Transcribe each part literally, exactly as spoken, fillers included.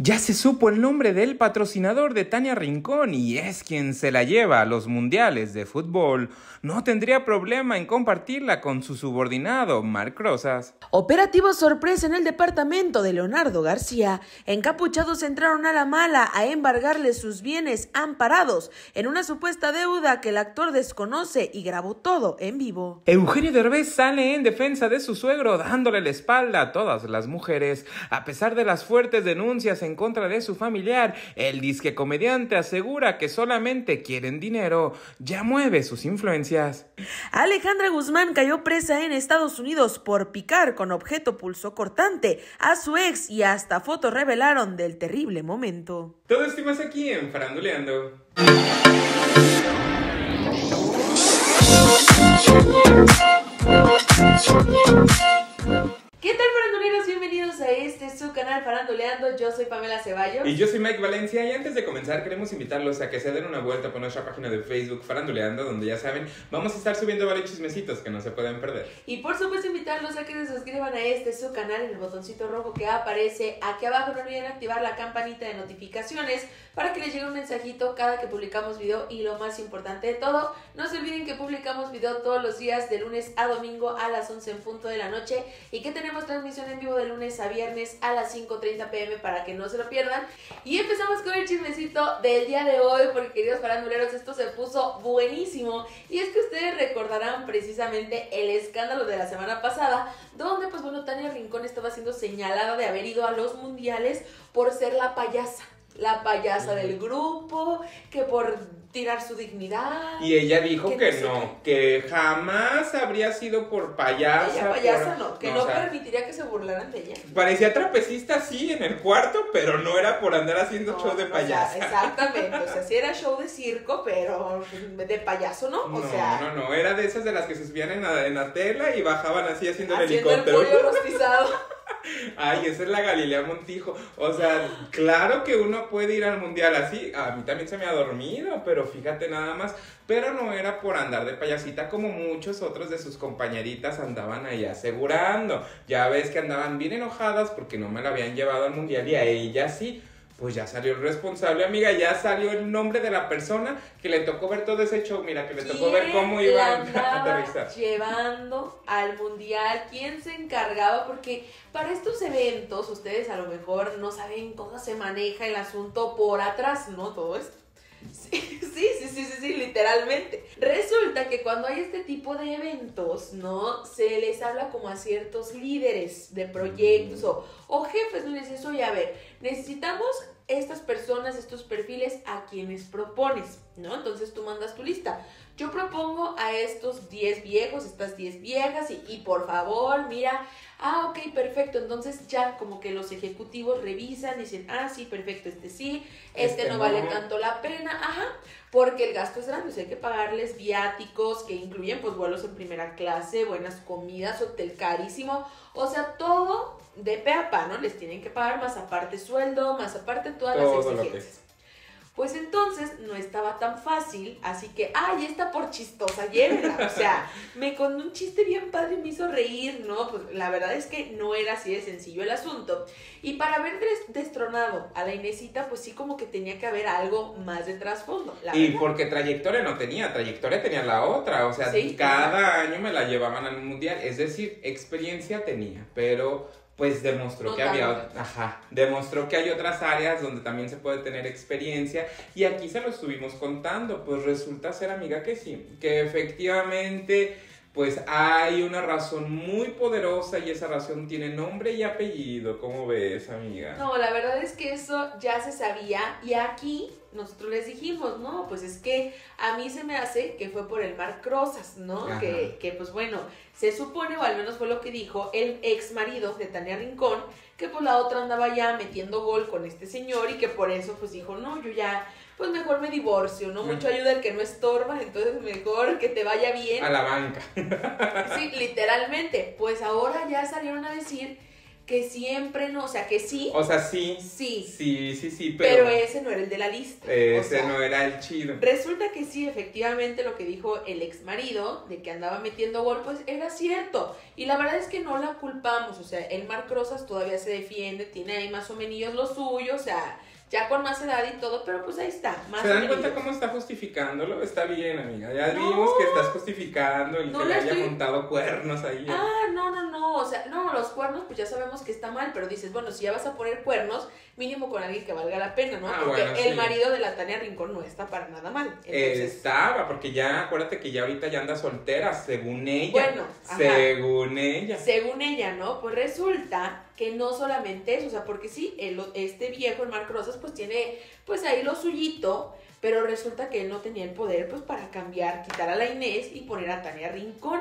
Ya se supo el nombre del patrocinador de Tania Rincón y es quien se la lleva a los mundiales de fútbol. No tendría problema en compartirla con su subordinado, Marc Rosas. Operativo sorpresa en el departamento de Leonardo García. Encapuchados entraron a la mala a embargarle sus bienes amparados en una supuesta deuda que el actor desconoce y grabó todo en vivo. Eugenio Derbez sale en defensa de su suegro dándole la espalda a todas las mujeres. A pesar de las fuertes denuncias en en contra de su familiar, el disque comediante asegura que solamente quieren dinero, ya mueve sus influencias. Alejandra Guzmán cayó presa en Estados Unidos por picar con objeto pulsocortante a su ex y hasta fotos revelaron del terrible momento. Todo esto y más aquí en Faranduleando. ¿Qué tal, faranduleros? Bienvenidos a este su canal Faranduleando. Yo soy Pamela Ceballos. Y yo soy Mike Valencia. Y antes de comenzar queremos invitarlos a que se den una vuelta por nuestra página de Facebook Faranduleando, donde ya saben, vamos a estar subiendo varios chismecitos que no se pueden perder. Y por supuesto invitarlos a que se suscriban a este su canal en el botoncito rojo que aparece aquí abajo. No olviden activar la campanita de notificaciones para que les llegue un mensajito cada que publicamos video. Y lo más importante de todo, no se olviden que publicamos video todos los días de lunes a domingo a las once en punto de la noche. Y que tenemos Tenemos transmisión en vivo de lunes a viernes a las cinco treinta p m para que no se lo pierdan. Y empezamos con el chismecito del día de hoy, porque queridos faranduleros, esto se puso buenísimo. Y es que ustedes recordarán precisamente el escándalo de la semana pasada, donde pues bueno, Tania Rincón estaba siendo señalada de haber ido a los mundiales por ser la payasa. La payasa del grupo, que por tirar su dignidad. Y ella dijo que, que no, que jamás habría sido por payasa. Ella payasa por... no, que no, no o sea, permitiría que se burlaran de ella. Parecía trapecista, sí, en el cuarto, pero no era por andar haciendo no, show de no, payasa. O sea, exactamente, o sea, sí era show de circo, pero de payaso no, o no, sea. No, no, no, era de esas de las que se subían en la, en la tela y bajaban así haciendo, haciendo el helicóptero. El pollo rostizado. Ay, esa es la Galilea Montijo. O sea, claro que uno puede ir al mundial así. A mí también se me ha dormido, pero fíjate nada más. Pero no era por andar de payasita como muchos otros de sus compañeritas andaban ahí asegurando. Ya ves que andaban bien enojadas porque no me la habían llevado al mundial y a ella sí. Pues ya salió el responsable, amiga, ya salió el nombre de la persona que le tocó ver todo ese show. Mira, que le tocó ver cómo iba a aterrizar. Llevando al mundial, quién se encargaba, porque para estos eventos, ustedes a lo mejor no saben cómo se maneja el asunto por atrás, ¿no? Todo esto. Sí, sí, sí, sí, sí, sí, literalmente. Resulta que cuando hay este tipo de eventos, ¿no? Se les habla como a ciertos líderes de proyectos o, o jefes, ¿no? Y les dices, oye, a ver, necesitamos estas personas, estos perfiles a quienes propones, ¿no? Entonces tú mandas tu lista. Yo propongo a estos diez viejos, estas diez viejas y, y por favor, mira, ah, ok, perfecto. Entonces ya como que los ejecutivos revisan y dicen, ah, sí, perfecto, este sí, este, este no vale no. tanto la pena, ajá, porque el gasto es grande, o sea, hay que pagarles viáticos que incluyen pues vuelos en primera clase, buenas comidas, hotel carísimo, o sea, todo de pe a pa, ¿no? Les tienen que pagar más aparte sueldo, más aparte todas todo las exigencias. Pues entonces no estaba tan fácil, así que, ay, ah, esta por chistosa, llévenla, o sea, me contó un chiste bien padre y me hizo reír, ¿no? Pues la verdad es que no era así de sencillo el asunto. Y para haber destronado a la Inesita, pues sí como que tenía que haber algo más de trasfondo. La y verdad. Porque trayectoria no tenía, trayectoria tenía la otra, o sea, sí, cada año me la llevaban al mundial, es decir, experiencia tenía, pero... pues demostró no que tanto. había, ajá, demostró que hay otras áreas donde también se puede tener experiencia y aquí se lo estuvimos contando, pues resulta ser, amiga, que sí, que efectivamente pues hay una razón muy poderosa y esa razón tiene nombre y apellido, ¿cómo ves, amiga? No, la verdad es que eso ya se sabía y aquí... nosotros les dijimos, no, pues es que a mí se me hace que fue por el Marc Rosas, ¿no? Que, que pues bueno, se supone, o al menos fue lo que dijo el ex marido de Tania Rincón, que pues la otra andaba ya metiendo gol con este señor y que por eso pues dijo, no, yo ya, pues mejor me divorcio, ¿no? Mucho ayuda el que no estorba, entonces mejor que te vaya bien. A la banca. Sí, literalmente, pues ahora ya salieron a decir que siempre no, o sea, que sí. O sea, sí. Sí. Sí, sí, sí, pero... Pero ese no era el de la lista. Ese o sea, no era el chido. Resulta que sí, efectivamente, lo que dijo el ex marido, de que andaba metiendo gol, pues era cierto. Y la verdad es que no la culpamos, o sea, el Marc Rosas todavía se defiende, tiene ahí más o menos lo suyo, o sea... Ya con más edad y todo, pero pues ahí está. Más ¿Se dan amigos. Cuenta cómo está justificándolo? Está bien, amiga. Ya no, vimos que estás justificando el no que le haya estoy... montado cuernos ahí. Ah, no, no, no. O sea, no, los cuernos pues ya sabemos que está mal, pero dices, bueno, si ya vas a poner cuernos, mínimo con alguien que valga la pena, ¿no? Ah, porque bueno, el sí. marido de la Tania Rincón no está para nada mal. Entonces... Estaba, porque ya, acuérdate que ya ahorita ya anda soltera, según ella. Bueno. Ajá. Según ella. Según ella, ¿no? Pues resulta... que no solamente eso, o sea, porque sí, el, este viejo, el Marc Rosas, pues tiene, pues ahí lo suyito, pero resulta que él no tenía el poder, pues para cambiar, quitar a la Inés y poner a Tania Rincón.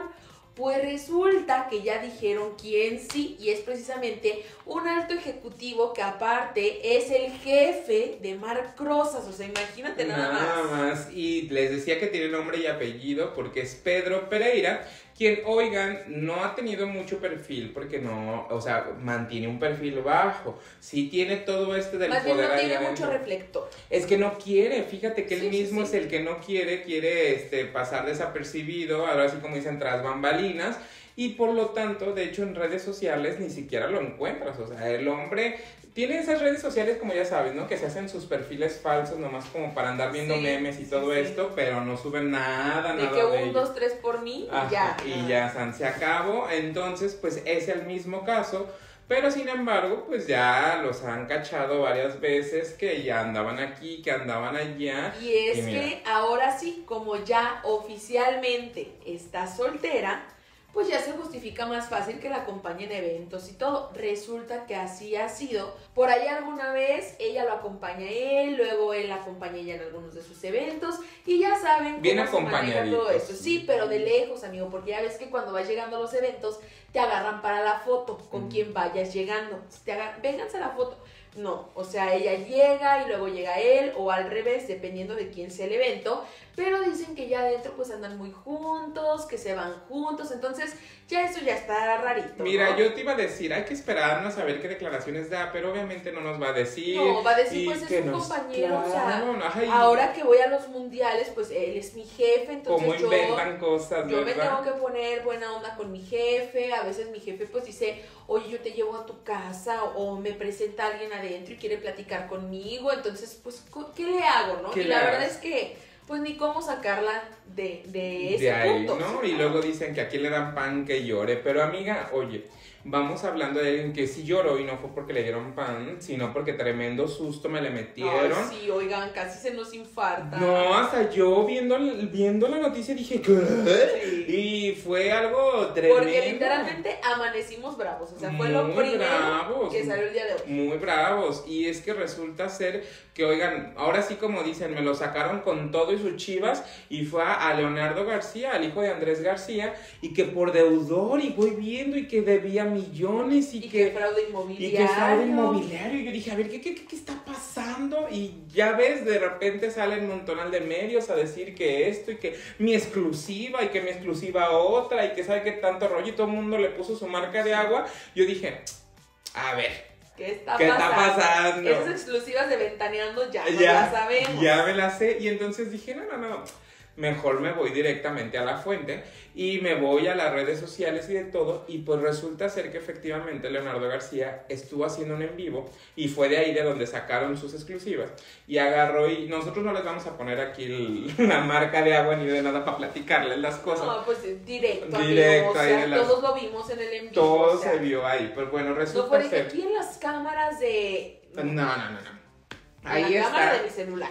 Pues resulta que ya dijeron quién sí, y es precisamente un alto ejecutivo que aparte es el jefe de Marc Rosas, o sea, imagínate nada más. Nada más, y les decía que tiene nombre y apellido porque es Pedro Pereira, quien, oigan, no ha tenido mucho perfil, porque no, o sea, mantiene un perfil bajo, sí tiene todo este del Más poder bien no tiene adentro. Mucho reflector. Es que no quiere, fíjate que sí, él mismo sí, sí. es el que no quiere, quiere este, pasar desapercibido, ahora sí como dicen, tras bambalinas, y por lo tanto, de hecho, en redes sociales ni siquiera lo encuentras, o sea, el hombre... Tiene esas redes sociales, como ya sabes, ¿no? Que se hacen sus perfiles falsos nomás como para andar viendo sí, memes y todo sí. esto, pero no suben nada, de nada que de que un, dos, tres por mí, Ajá, ya. Y ah. ya, San, se acabó. Entonces, pues, es el mismo caso. Pero, sin embargo, pues, ya los han cachado varias veces que ya andaban aquí, que andaban allá. Y es y que ahora sí, como ya oficialmente está soltera, pues ya se justifica más fácil que la acompañe en eventos y todo. Resulta que así ha sido. Por ahí alguna vez ella lo acompaña a él, luego él la acompaña a ella en algunos de sus eventos y ya saben cómo se maneja todo esto. Sí, pero de lejos, amigo, porque ya ves que cuando vas llegando a los eventos te agarran para la foto con mm. quien vayas llegando. Te agarran, vénganse a la foto. No, o sea, ella llega y luego llega él o al revés, dependiendo de quién sea el evento, pero dicen que ya adentro pues andan muy juntos, que se van juntos, entonces ya eso ya está rarito. Mira, ¿no? Yo te iba a decir, hay que esperarnos a ver qué declaraciones da, pero obviamente no nos va a decir. No, va a decir, pues es un compañero, o sea, no, no, ay, ahora que voy a los mundiales, pues él es mi jefe, entonces como yo, inventan cosas, yo me tengo que poner buena onda con mi jefe, a veces mi jefe pues dice, oye, yo te llevo a tu casa, o, o me presenta a alguien adentro y quiere platicar conmigo, entonces, pues, ¿qué le hago, no? Y la verdad es que, pues, ni cómo sacarla de, de ese de ahí, punto. ¿No? Y luego dicen que aquí le dan pan que llore, pero amiga, oye, vamos hablando de alguien que sí lloró y no fue porque le dieron pan, sino porque tremendo susto me le metieron. Ay, sí, oigan, casi se nos infarta. No, hasta yo viendo, viendo la noticia dije, ¿qué? Sí. Y fue algo tremendo. Porque literalmente amanecimos bravos, o sea, fue muy lo primero bravos, que salió el día de hoy. Muy bravos, y es que resulta ser que, oigan, ahora sí como dicen, me lo sacaron con todo y sus chivas, y fue a Leonardo García, al hijo de Andrés García, y que por deudor, y voy viendo, y que debía millones y, y que, que fraude inmobiliario. Y que fraude inmobiliario. Yo dije, a ver, ¿qué, qué, qué está pasando? Y ya ves, de repente salen un montonal de medios a decir que esto y que mi exclusiva y que mi exclusiva otra y que sabe que tanto rollo y todo el mundo le puso su marca de agua. Yo dije, a ver. ¿Qué está, ¿Qué pasando? está pasando? Esas exclusivas de Ventaneando ya, ya no las sabemos. Ya me las sé. Y entonces dije, no, no, no. Mejor me voy directamente a la fuente y me voy a las redes sociales y de todo, y pues resulta ser que efectivamente Leonardo García estuvo haciendo un en vivo y fue de ahí de donde sacaron sus exclusivas y agarró, y nosotros no les vamos a poner aquí el, la marca de agua ni de nada para platicarles las cosas. No, pues directo, directo amigo, o sea, ahí todos las, lo vimos en el en vivo. Todo o sea, se vio ahí, pues bueno, resulta no fue ser... aquí en las cámaras de... No, no, no, no. no. Ahí la cámara está. De mi celular.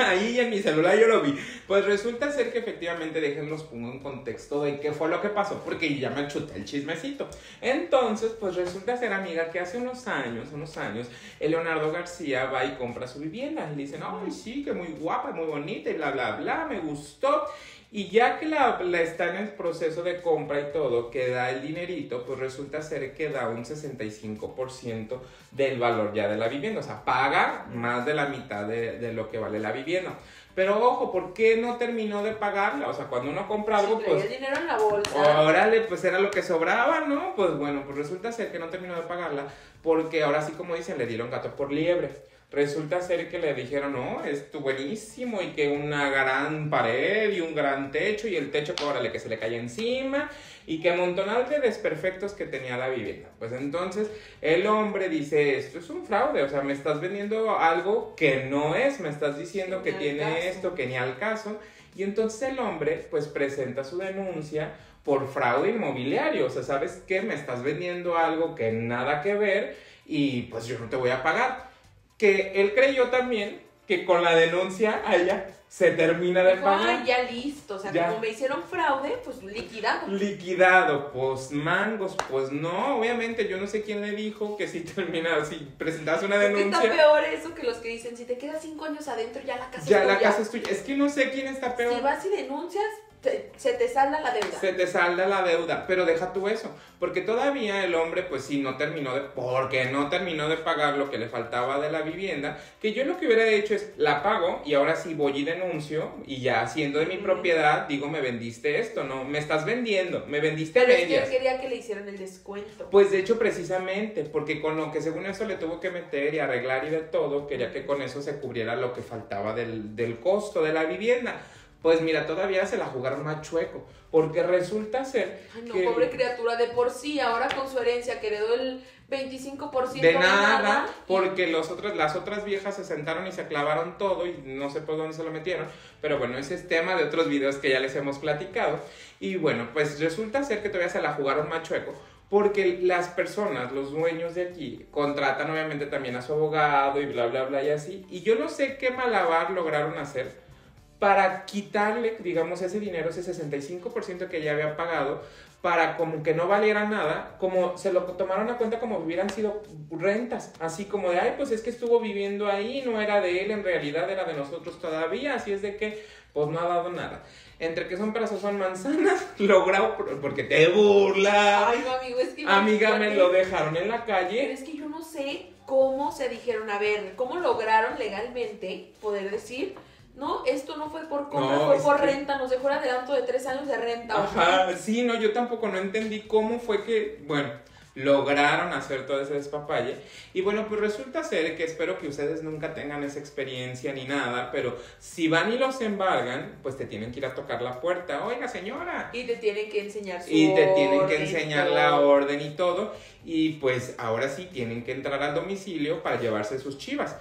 Ahí en mi celular yo lo vi. Pues resulta ser que efectivamente, déjenlos pongo en contexto de qué fue lo que pasó, porque ya me chuté el chismecito. Entonces, pues resulta ser, amiga, que hace unos años, unos años, el Leonardo García va y compra su vivienda. Y le dicen, ay, sí, que muy guapa, muy bonita, y bla, bla, bla, me gustó. Y ya que la, la está en el proceso de compra y todo, que da el dinerito, pues resulta ser que da un sesenta y cinco por ciento del valor ya de la vivienda. O sea, paga más de la mitad de, de lo que vale la vivienda. Pero ojo, ¿por qué no terminó de pagarla? O sea, cuando uno compra algo, sí, pues... el dinero en la bolsa. Órale, pues era lo que sobraba, ¿no? Pues bueno, pues resulta ser que no terminó de pagarla porque ahora sí, como dicen, le dieron gato por liebre. Resulta ser que le dijeron, no, es tu buenísimo, y que una gran pared y un gran techo, y el techo, órale, que se le cae encima, y que amontonado de desperfectos que tenía la vivienda. Pues entonces el hombre dice, esto es un fraude, o sea, me estás vendiendo algo que no es, me estás diciendo que tiene esto, que ni al caso. Y entonces el hombre, pues, presenta su denuncia por fraude inmobiliario. O sea, ¿sabes qué? Me estás vendiendo algo que nada que ver, y pues yo no te voy a pagar. Que él creyó también que con la denuncia a ella se termina de pagar. Ah, ya listo, o sea, ya. Como me hicieron fraude, pues liquidado. Liquidado, pues mangos, pues no, obviamente, yo no sé quién le dijo que si termina, si presentas una denuncia. Es que está peor eso que los que dicen, si te quedas cinco años adentro, ya la casa ya es tuya. Ya la casa es tuya, es que no sé quién está peor. Si vas y denuncias, Te, se te salda la deuda. Se te salda la deuda, pero deja tú eso, porque todavía el hombre, pues sí, no terminó de, porque no terminó de pagar lo que le faltaba de la vivienda, que yo lo que hubiera hecho es, la pago, y ahora sí voy y denuncio, y ya siendo de mi mm. propiedad, digo, me vendiste esto, no, me estás vendiendo, me vendiste pero a medias. Es que él quería que le hicieran el descuento. Pues de hecho, precisamente, porque con lo que según eso le tuvo que meter y arreglar y de todo, quería que con eso se cubriera lo que faltaba del, del costo de la vivienda. Pues mira, todavía se la jugaron más chueco, porque resulta ser... Ay, no, que... pobre criatura, de por sí, ahora con su herencia que heredó el veinticinco por ciento de, de nada, nada, porque y... los otros, las otras viejas se sentaron y se clavaron todo, y no sé por dónde se lo metieron, pero bueno, ese es tema de otros videos que ya les hemos platicado, y bueno, pues resulta ser que todavía se la jugaron más chueco, porque las personas, los dueños de aquí, contratan obviamente también a su abogado y bla, bla, bla, y así, y yo no sé qué malabar lograron hacer para quitarle, digamos, ese dinero, ese sesenta y cinco por ciento que ya había pagado, para como que no valiera nada, como se lo tomaron a cuenta como hubieran sido rentas, así como de, ay, pues es que estuvo viviendo ahí, no era de él, en realidad era de nosotros todavía, así es de que, pues no ha dado nada. Entre que son peras o son manzanas, logrado, porque te burlas. Ay, no, amigo, es que... Amiga, me lo dejaron en la calle. Pero es que yo no sé cómo se dijeron, a ver, cómo lograron legalmente poder decir... No, esto no fue por compra, no, fue por que... renta, nos dejó el adelanto de tres años de renta. Ajá, sí, no, yo tampoco no entendí cómo fue que, bueno, lograron hacer todo ese despapalle. Y bueno, pues resulta ser que espero que ustedes nunca tengan esa experiencia ni nada, pero si van y los embargan, pues te tienen que ir a tocar la puerta, oiga señora. Y te tienen que enseñar su Y te tienen que enseñar la orden y todo, y pues ahora sí tienen que entrar al domicilio para llevarse sus chivas.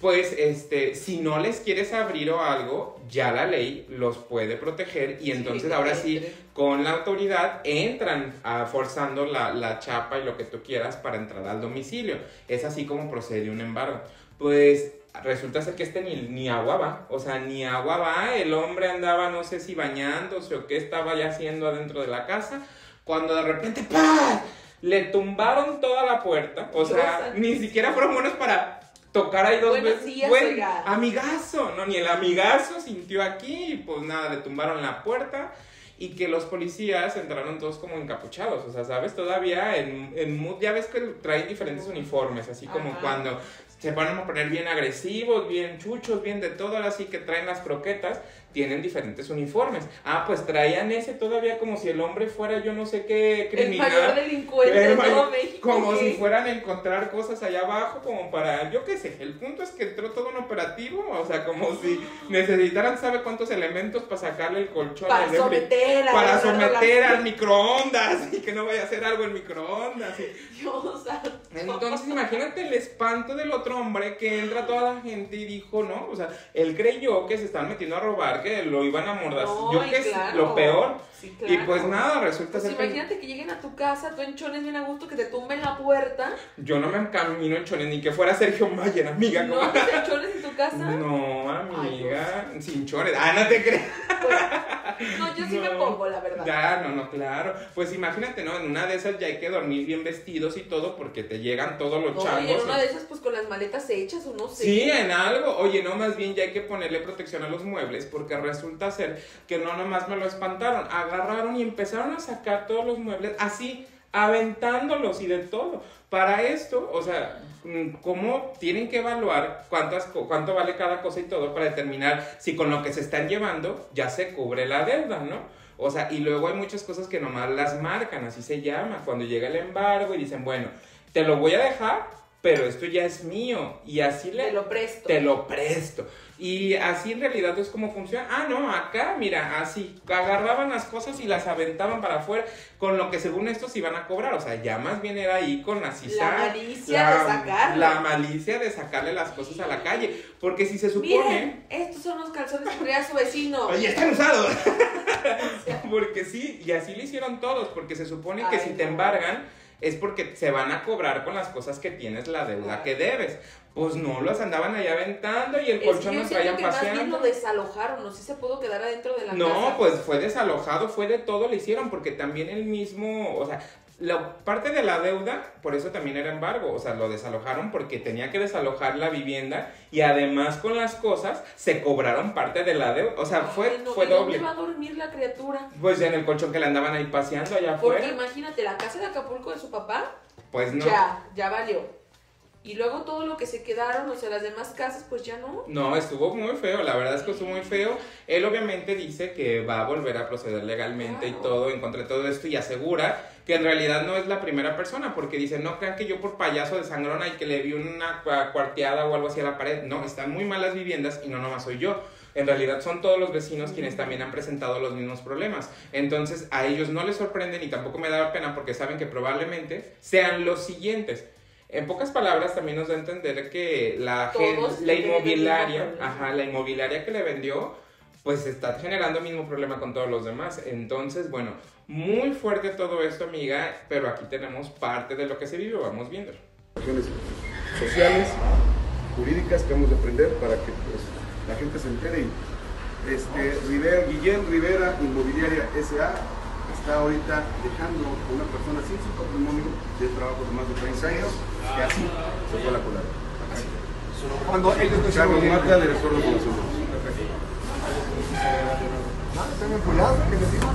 Pues, este, si no les quieres abrir o algo, ya la ley los puede proteger, y entonces sí, ahora sí, con la autoridad, entran a, forzando la, la chapa y lo que tú quieras para entrar al domicilio. Es así como procede un embargo. Pues, resulta ser que este ni, ni agua va, o sea, ni agua va, el hombre andaba, no sé si bañándose o qué estaba ya haciendo adentro de la casa, cuando de repente, ¡pah! Le tumbaron toda la puerta, o sea, ni siquiera fueron buenos para... tocar ahí dos Buenos veces, días, bueno, oiga. Amigazo, no, ni el amigazo sintió aquí, y pues nada, le tumbaron la puerta, y que los policías entraron todos como encapuchados, o sea, ¿sabes? Todavía en, en ya ves que traen diferentes uniformes, así como Ajá. cuando se van a poner bien agresivos, bien chuchos, bien de todo, así que traen las croquetas, tienen diferentes uniformes. Ah, pues traían ese todavía como si el hombre fuera yo no sé qué criminal. El mayor delincuente de todo México. Como si fueran a encontrar cosas allá abajo, como para, yo qué sé, el punto es que entró todo un operativo, o sea, como si necesitaran sabe cuántos elementos para sacarle el colchón. Para al someter, a para someter al microondas, y que no vaya a hacer algo en microondas. Y... Dios santo. Entonces imagínate el espanto del otro hombre que entra toda la gente y dijo, no, o sea, él creyó que se están metiendo a robar, que lo iban a mordazar, no, yo que claro. es lo peor, sí, claro. Y pues nada, resulta pues ser imagínate que... que lleguen a tu casa, tú en chones bien a gusto, que te tumben la puerta. Yo no me encamino en chones, ni que fuera Sergio Mayer, amiga. ¿No vas en chones en tu casa? No, amiga, Ay, sin chones, ah, no te creas. Pues, no, yo sí no. me pongo, la verdad. Ya, no, no, claro, pues imagínate, ¿no? En una de esas ya hay que dormir bien vestidos y todo, porque te llegan todos los changos. Oye, en una de esas, pues con las maletas hechas o no sé. Sí, en algo. Oye, no, más bien ya hay que ponerle protección a los muebles, porque resulta ser que no nomás me lo espantaron, agarraron y empezaron a sacar todos los muebles así, aventándolos y de todo. Para esto, o sea, ¿cómo tienen que evaluar cuántas, cuánto vale cada cosa y todo para determinar si con lo que se están llevando ya se cubre la deuda, ¿no? O sea, y luego hay muchas cosas que nomás las marcan, así se llama, cuando llega el embargo y dicen, bueno, te lo voy a dejar, pero esto ya es mío, y así le... Te lo presto. Te lo presto. Y así en realidad es como funciona. Ah, no, acá, mira, así, agarraban las cosas y las aventaban para afuera, con lo que según estos iban a cobrar, o sea, ya más bien era ahí con la cizada. La malicia la, de sacarle. La malicia de sacarle las cosas a la calle, porque si se supone... Miren, estos son los calzones que traía su vecino. Oye, están usados. Porque sí, y así lo hicieron todos, porque se supone que Ay, si no. te embargan es porque se van a cobrar con las cosas que tienes la deuda que debes. Pues no, los andaban allá aventando y el colchón nos traían paseando. Es que yo siento que más bien lo desalojaron, no sé si se pudo quedar adentro de la casa. No, pues fue desalojado, fue de todo lo hicieron, porque también el mismo, o sea, la parte de la deuda, por eso también era embargo, o sea, lo desalojaron porque tenía que desalojar la vivienda y además con las cosas se cobraron parte de la deuda, o sea, fue, Ay, no, fue doble. ¿Dónde va a dormir la criatura? Pues en el colchón que le andaban ahí paseando allá afuera. Porque imagínate, la casa de Acapulco de su papá, pues no. Ya, ya valió. Y luego todo lo que se quedaron, o sea, las demás casas, pues ya no. No, estuvo muy feo, la verdad es que estuvo muy feo. Él obviamente dice que va a volver a proceder legalmente claro. y todo, en contra de todo esto, y asegura que en realidad no es la primera persona, porque dice, no crean que yo por payaso de sangrona y que le vi una cuarteada o algo así a la pared. No, están muy mal las viviendas y no nomás soy yo. En realidad son todos los vecinos mm. quienes también han presentado los mismos problemas. Entonces a ellos no les sorprenden y tampoco me da pena porque saben que probablemente sean los siguientes. En pocas palabras también nos da a entender que la, gente, la inmobiliaria, ajá, la inmobiliaria que le vendió, pues está generando el mismo problema con todos los demás. Entonces, bueno, muy fuerte todo esto, amiga, pero aquí tenemos parte de lo que se vive, vamos viendo. Sociales, jurídicas que vamos a aprender para que pues, la gente se entere. Este, Rivera, Guillén Rivera Inmobiliaria S A está ahorita dejando a una persona sin su patrimonio de trabajo de más de treinta años, que así se fue a la colada. Así. Cuando ellos no se lo mata de los órganos conocidos. ¿Está vinculado? ¿Qué les digo?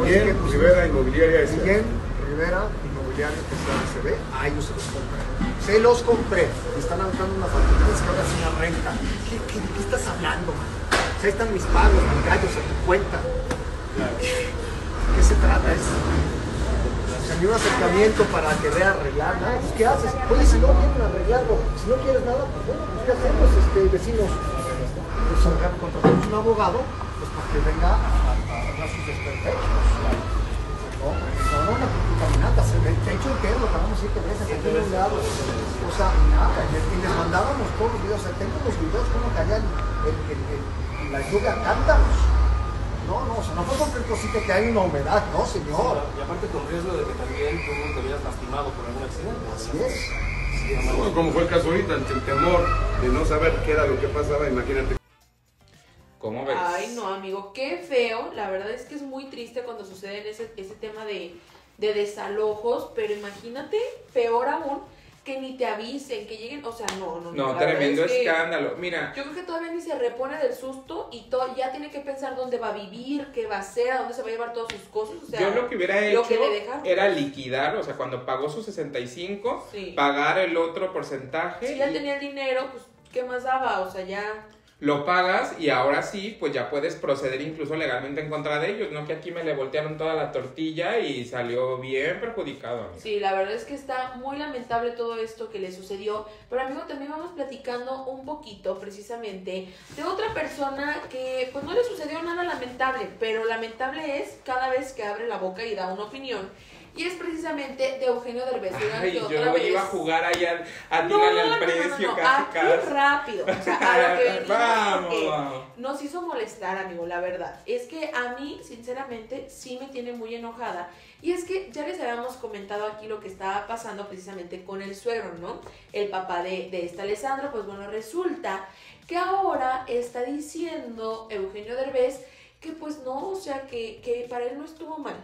Miguel Rivera Inmobiliaria S A. Miguel Rivera Inmobiliaria S A. Ah, yo se los compré. Se los compré. Me están aventando unas facturas que ahora es una renta. ¿Qué, qué, ¿De qué estás hablando, man? O sea, ahí están mis pagos, mis gallos, a tu cuenta. Claro. ¿Qué se trata eso? O sea, ni un acercamiento para querer arreglar nada. Pues, ¿qué haces? Oye, si no quieren arreglarlo, si no quieres nada, pues bueno, pues, ¿qué hacemos, este, vecinos? Pues contratamos un abogado, pues para que venga a arreglar sus desperfectos. No, no, no, una caminata, se ve el techo entero, lo pagamos siete veces, aquí de un lado, o sea, nada. Y les mandábamos todos los videos, o sea, tengo los videos, como callan la lluvia, cántanos. No, no, o sea, no fue cualquier cosita que hay una humedad, no, señor. Sí, y aparte con riesgo de que también tú no te hubieras lastimado por algún accidente. Así es. Sí, es. Bueno, como fue el caso ahorita, ante el temor de no saber qué era lo que pasaba, imagínate. ¿Cómo ves? Ay, no, amigo, qué feo. La verdad es que es muy triste cuando sucede ese, ese tema de, de desalojos, pero imagínate, peor aún, que ni te avisen, que lleguen, o sea, no, no. No, tremendo es que, escándalo, mira. Yo creo que todavía ni se repone del susto y todo, ya tiene que pensar dónde va a vivir, qué va a hacer, a dónde se va a llevar todas sus cosas, o sea. Yo lo que hubiera hecho que era liquidar, o sea, cuando pagó sus sesenta y cinco, sí. pagar el otro porcentaje. Si y... ya tenía el dinero, pues, ¿qué más daba? O sea, ya... Lo pagas y ahora sí, pues ya puedes proceder incluso legalmente en contra de ellos, ¿no? Que aquí me le voltearon toda la tortilla y salió bien perjudicado, amigo. Sí, la verdad es que está muy lamentable todo esto que le sucedió. Pero, amigo, también vamos platicando un poquito, precisamente, de otra persona que, pues, no le sucedió nada lamentable. Pero lamentable es cada vez que abre la boca y da una opinión. Y es precisamente de Eugenio Derbez. Ay, yo otra vez iba a jugar allá a, a tirarle al no, no, precio no, no, no. casi, casi. rápido, o sea, a lo que venimos. Vamos. Eh, nos hizo molestar, amigo, la verdad. Es que a mí, sinceramente, sí me tiene muy enojada. Y es que ya les habíamos comentado aquí lo que estaba pasando precisamente con el suegro, ¿no? El papá de, de esta Alejandra, pues bueno, resulta que ahora está diciendo Eugenio Derbez que pues no, o sea, que, que para él no estuvo mal.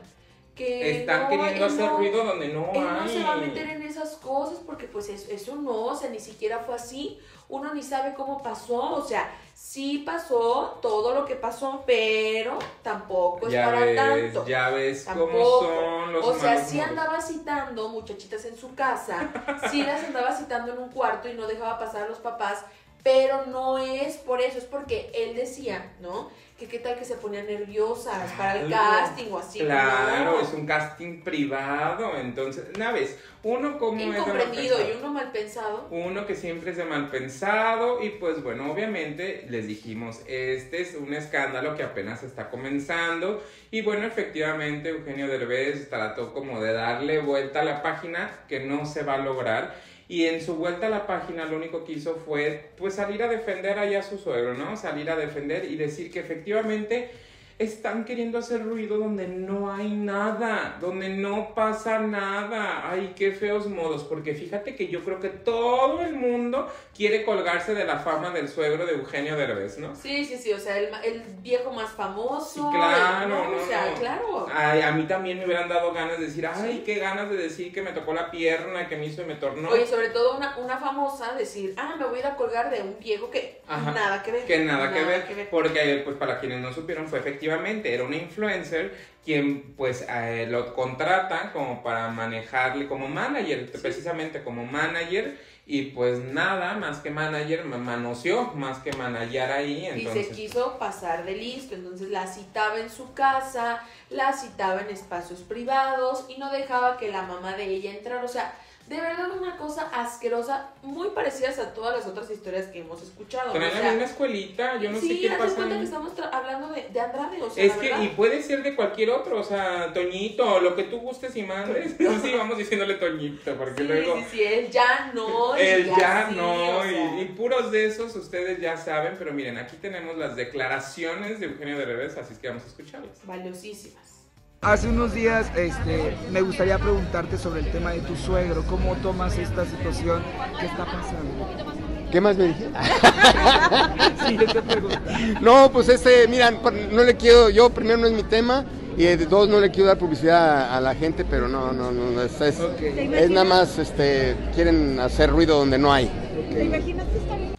que están no, queriendo hacer no, ruido donde no él hay. No se va a meter en esas cosas porque pues eso, eso no, o sea, ni siquiera fue así. Uno ni sabe cómo pasó, o sea, sí pasó todo lo que pasó, pero tampoco es ya para ves, tanto. Ya ves tampoco. Cómo son los O sea, sí modos. Andaba citando muchachitas en su casa, sí las andaba citando en un cuarto y no dejaba pasar a los papás, pero no es por eso, es porque él decía, ¿no? Que qué tal que se ponían nerviosas claro, para el casting o así. Claro, ¿no? Es un casting privado, entonces, una vez, uno como es de incomprendido y uno mal pensado. Uno que siempre es de mal pensado y pues bueno, obviamente les dijimos, este es un escándalo que apenas está comenzando y bueno, efectivamente Eugenio Derbez trató como de darle vuelta a la página, que no se va a lograr. Y en su vuelta a la página lo único que hizo fue pues salir a defender allá a su suegro, ¿no? Salir a defender y decir que efectivamente están queriendo hacer ruido donde no hay nada, donde no pasa nada. Ay, qué feos modos, porque fíjate que yo creo que todo el mundo quiere colgarse de la fama del suegro de Eugenio Derbez, ¿no? Sí, sí, sí, o sea, el, el viejo más famoso. Sí, claro, el, no, no, o sea, no. Claro. Ay, a mí también me hubieran dado ganas de decir, ay, sí. Qué ganas de decir que me tocó la pierna, que me hizo y me tornó. Oye, sobre todo una, una famosa decir, ah, me voy a ir a colgar de un viejo que Ajá, nada que ver. Que nada, nada que, ver, que ver, porque pues para quienes no supieron fue efectivamente era una influencer quien pues eh, lo contrata como para manejarle como manager, sí. Precisamente como manager y pues nada más que manager, manoseó más que managear ahí. Entonces, y se quiso pasar de listo, entonces la citaba en su casa, la citaba en espacios privados y no dejaba que la mamá de ella entrara, o sea, de verdad una cosa asquerosa, muy parecidas a todas las otras historias que hemos escuchado. Traen, ¿no? O sea, la misma escuelita, yo no sí, sé qué pasa. Sí, cuenta que estamos hablando de, de Andrade, o sea, es que, verdad. Y puede ser de cualquier otro, o sea, Toñito, lo que tú gustes y mandes. Sí, vamos diciéndole Toñito, porque sí, luego... Sí, sí, él ya no. Él ya, ya sí, no, o sea... y, y puros de esos ustedes ya saben, pero miren, aquí tenemos las declaraciones de Eugenio Derbez, así es que vamos a escucharlas. Valiosísimas. Hace unos días este, me gustaría preguntarte sobre el tema de tu suegro, ¿cómo tomas esta situación que está pasando? ¿Qué más me dije? Sí, esta pregunta. No, pues este, mira, no le quiero, yo primero no es mi tema, y de dos no le quiero dar publicidad a, a la gente, pero no, no, no, es, es, okay. Es nada más, este, quieren hacer ruido donde no hay. Okay. ¿Te imaginas que está bien?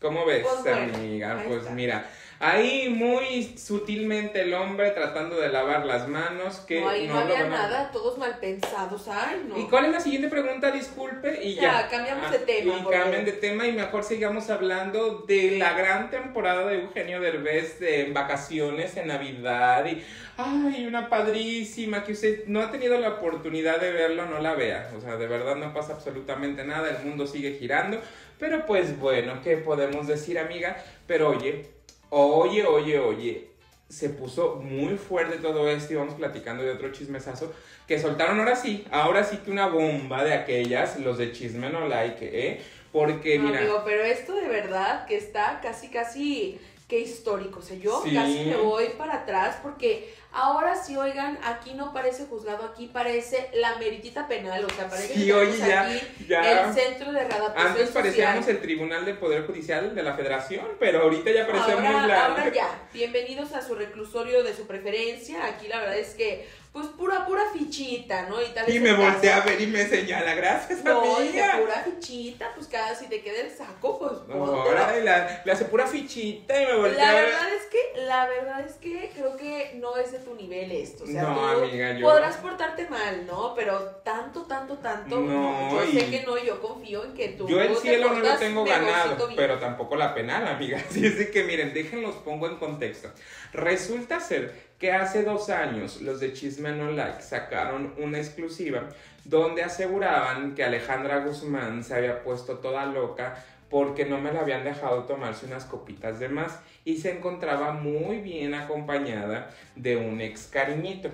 ¿Cómo ves, amiga? Pues mira... Ahí muy sutilmente el hombre tratando de lavar las manos. Que no, ahí no, no había nada, todos mal pensados. Ay, no. ¿Y cuál es la siguiente pregunta? Disculpe. Y ya, ya cambiamos ah, de tema. Y porque... cambian de tema y mejor sigamos hablando de sí. La gran temporada de Eugenio Derbez en de vacaciones, en Navidad. Y ay, una padrísima que usted no ha tenido la oportunidad de verlo, no la vea. O sea, de verdad no pasa absolutamente nada, el mundo sigue girando. Pero pues bueno, ¿qué podemos decir, amiga? Pero oye... Oye, oye, oye, se puso muy fuerte todo esto y vamos platicando de otro chismesazo que soltaron ahora sí, ahora sí que una bomba de aquellas, los de Chisme No Like, ¿eh? Porque no, mira... Amigo, pero esto de verdad que está casi, casi, que histórico, o sea, yo sí. Casi me voy para atrás porque... Ahora sí, oigan, aquí no parece juzgado, aquí parece la meritita penal, o sea, parece sí, que oye, ya, aquí ya. El centro de readaptación antes parecíamos social. El Tribunal de Poder Judicial de la Federación, pero ahorita ya parecemos ahora, la... Ahora ya, bienvenidos a su reclusorio de su preferencia, aquí la verdad es que, pues, pura, pura fichita, ¿no? Y, tal vez y me caso, voltea a ver y me señala, gracias, no, amiga. No, pura fichita, pues, cada si te queda el saco, pues... No, ahora la, le hace pura fichita y me voltea a ver. La verdad es que, la verdad es que creo que no es de tu nivel esto, o sea, no, tú amiga, yo... podrás portarte mal, ¿no? Pero tanto, tanto, tanto, no, yo y... sé que no, yo confío en que tú... Yo el cielo no lo tengo ganado, pero tampoco la penal, amiga, así es que miren, déjenlos, pongo en contexto. Resulta ser que hace dos años los de Chisme No Like sacaron una exclusiva donde aseguraban que Alejandra Guzmán se había puesto toda loca porque no me la habían dejado tomarse unas copitas de más y se encontraba muy bien acompañada de un ex cariñito.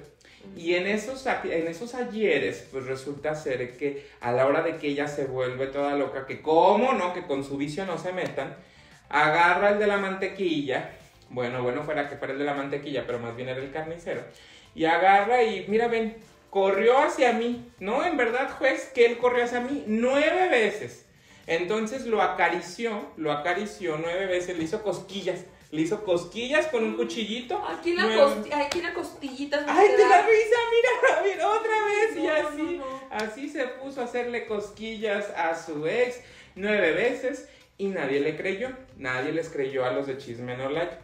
Y en esos, en esos ayeres, pues resulta ser que a la hora de que ella se vuelve toda loca, que cómo no, que con su vicio no se metan, agarra el de la mantequilla, bueno, bueno, fuera que fuera el de la mantequilla, pero más bien era el carnicero, y agarra y mira, ven, corrió hacia mí, no, en verdad, juez, que él corrió hacia mí nueve veces. Entonces lo acarició, lo acarició nueve veces, le hizo cosquillas. Le hizo cosquillas con un cuchillito. Aquí la, costi aquí la costillita. ¡Ay, te la risa! Mira, mira, otra vez. No, y así, no, no. así se puso a hacerle cosquillas a su ex nueve veces y nadie le creyó. Nadie les creyó a los de Chisme No Like.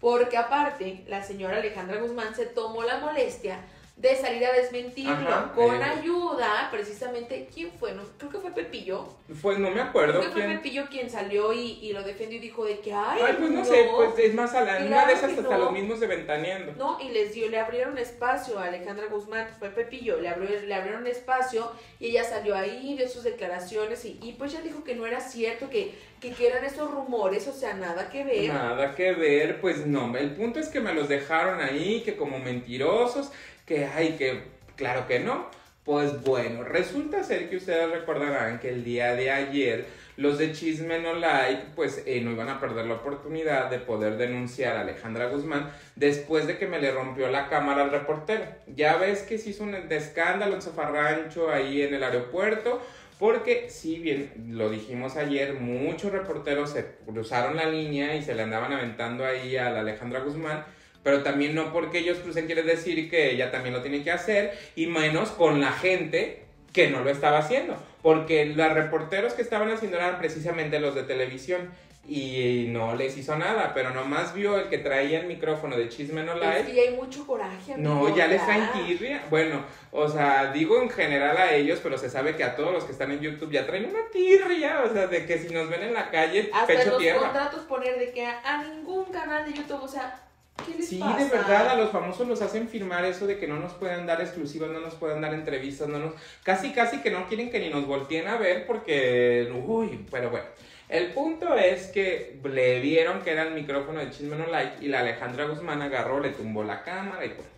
Porque aparte, la señora Alejandra Guzmán se tomó la molestia de salir a desmentirlo. Ajá, con eh. ayuda, precisamente, ¿quién fue? No, creo que fue Pepillo. Pues no me acuerdo. Creo que quién. fue Pepillo quien salió y, y lo defendió y dijo de que, ay, ay pues no, no sé, pues es más, a la claro una de esas hasta no. los mismos de Ventaneando. No, y les dio, le abrieron espacio a Alejandra Guzmán, fue Pepillo, le, abrió, le abrieron espacio y ella salió ahí, dio sus declaraciones y, y pues ya dijo que no era cierto, que, que, que eran esos rumores, o sea, nada que ver. Nada que ver, pues no, el punto es que me los dejaron ahí, que como mentirosos, que ay, que claro que no. Pues bueno, resulta ser que ustedes recordarán que el día de ayer los de Chisme No Like pues eh, no iban a perder la oportunidad de poder denunciar a Alejandra Guzmán después de que me le rompió la cámara al reportero. Ya ves que se hizo un escándalo en zafarrancho ahí en el aeropuerto, porque si bien lo dijimos ayer, muchos reporteros se cruzaron la línea y se le andaban aventando ahí a la Alejandra Guzmán. Pero también no porque ellos crucen quiere decir que ella también lo tiene que hacer, y menos con la gente que no lo estaba haciendo, porque los reporteros que estaban haciendo eran precisamente los de televisión y no les hizo nada, pero nomás vio el que traía el micrófono de Chisme No Like. Es que ya hay mucho coraje, amigo. No, ya les traen tirria. Bueno, o sea, digo en general a ellos, pero se sabe que a todos los que están en YouTube ya traen una tirria, o sea, de que si nos ven en la calle, hasta pecho tierra. Hasta los contratos poner de que a ningún canal de YouTube, o sea... Sí, pasa? de verdad, a los famosos los hacen firmar eso de que no nos pueden dar exclusivas, no nos pueden dar entrevistas, no nos... Casi, casi que no quieren que ni nos volteen a ver porque... Uy, pero bueno. El punto es que le vieron que era el micrófono de Chisme No Like y la Alejandra Guzmán agarró, le tumbó la cámara y pues...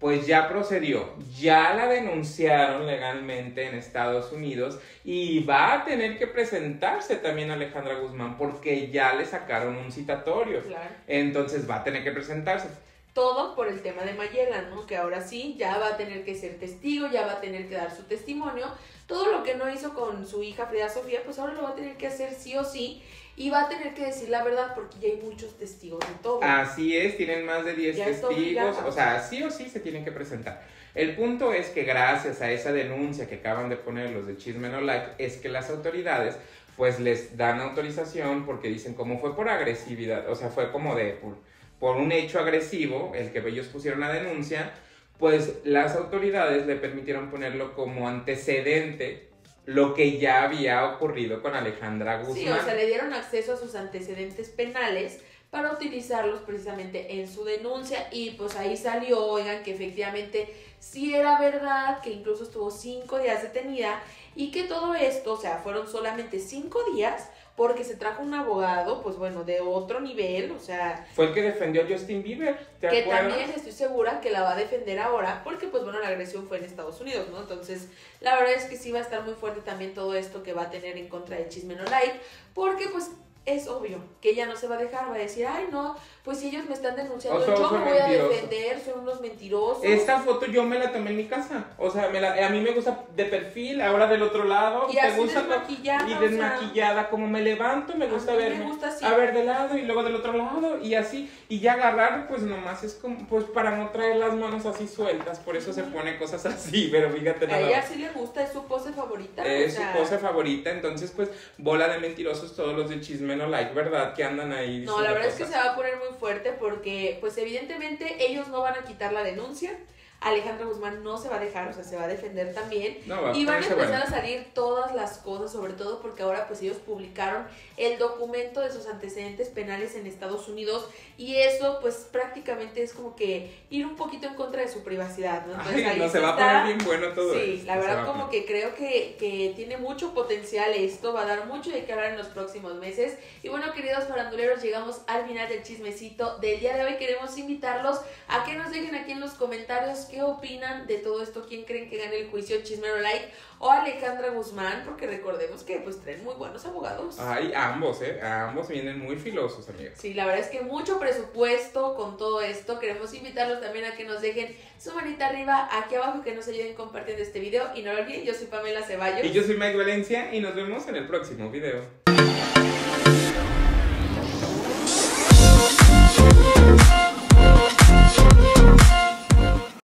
Pues ya procedió, ya la denunciaron legalmente en Estados Unidos y va a tener que presentarse también Alejandra Guzmán porque ya le sacaron un citatorio. Claro. Entonces va a tener que presentarse. Todo por el tema de Mayela, ¿no? Que ahora sí, ya va a tener que ser testigo, ya va a tener que dar su testimonio. Todo lo que no hizo con su hija Frida Sofía, pues ahora lo va a tener que hacer sí o sí. Y va a tener que decir la verdad porque ya hay muchos testigos de todo. Así es, tienen más de diez ya testigos. O sea, sí o sí se tienen que presentar. El punto es que gracias a esa denuncia que acaban de poner los de Chisme No Like, es que las autoridades... pues les dan autorización porque dicen como fue por agresividad, o sea, fue como de por, por un hecho agresivo el que ellos pusieron la denuncia, pues las autoridades le permitieron ponerlo como antecedente lo que ya había ocurrido con Alejandra Guzmán. Sí, o sea, le dieron acceso a sus antecedentes penales para utilizarlos precisamente en su denuncia y pues ahí salió, oigan, que efectivamente sí era verdad, que incluso estuvo cinco días detenida y que todo esto, o sea, fueron solamente cinco días porque se trajo un abogado, pues bueno, de otro nivel, o sea... Fue el que defendió a Justin Bieber, ¿te acuerdas? Que también estoy segura que la va a defender ahora porque, pues bueno, la agresión fue en Estados Unidos, ¿no? Entonces, la verdad es que sí va a estar muy fuerte también todo esto que va a tener en contra de Chisme No Like porque, pues... es obvio que ella no se va a dejar, va a decir, ay no, pues si ellos me están denunciando, o sea, yo me voy mentiroso. a defender, son unos mentirosos. Esta foto yo me la tomé en mi casa, o sea, me la, a mí me gusta de perfil, ahora del otro lado. Y te así gusta desmaquillada. Y desmaquillada, sea, como me levanto, me gusta verme, me gusta así. A ver de lado y luego del otro lado y así, y ya agarrar, pues nomás es como, pues para no traer las manos así sueltas, por eso mm. se pone cosas así, pero fíjate nada. A ella sí le gusta, es su pose favorita. Es o sea... su pose favorita, entonces pues bola de mentirosos todos los de Chisme No Like, ¿verdad? Que andan ahí. No, la verdad cosas. es que se va a poner muy fuerte porque, pues evidentemente, ellos no van a quitar la denuncia. Alejandra Guzmán no se va a dejar, o sea, se va a defender también. No, va, y van a empezar bueno. a salir todas las cosas, sobre todo porque ahora pues ellos publicaron el documento de sus antecedentes penales en Estados Unidos y eso pues prácticamente es como que ir un poquito en contra de su privacidad, ¿no? Entonces, Ay, ahí no, se está... va a poner bien bueno todo. Sí, esto, la verdad como que creo que, que tiene mucho potencial esto, va a dar mucho de qué hablar en los próximos meses. Y bueno, queridos faranduleros, llegamos al final del chismecito del día de hoy. Queremos invitarlos a que nos dejen aquí en los comentarios ¿Qué opinan de todo esto? ¿Quién creen que gane el juicio? Chisme No Like o Alejandra Guzmán, porque recordemos que pues traen muy buenos abogados. Ay, ambos, eh, ambos vienen muy filosos, amigas. Sí, la verdad es que mucho presupuesto con todo esto. Queremos invitarlos también a que nos dejen su manita arriba, aquí abajo, que nos ayuden compartiendo este video. Y no lo olviden, yo soy Pamela Ceballos. Y yo soy Mike Valencia y nos vemos en el próximo video.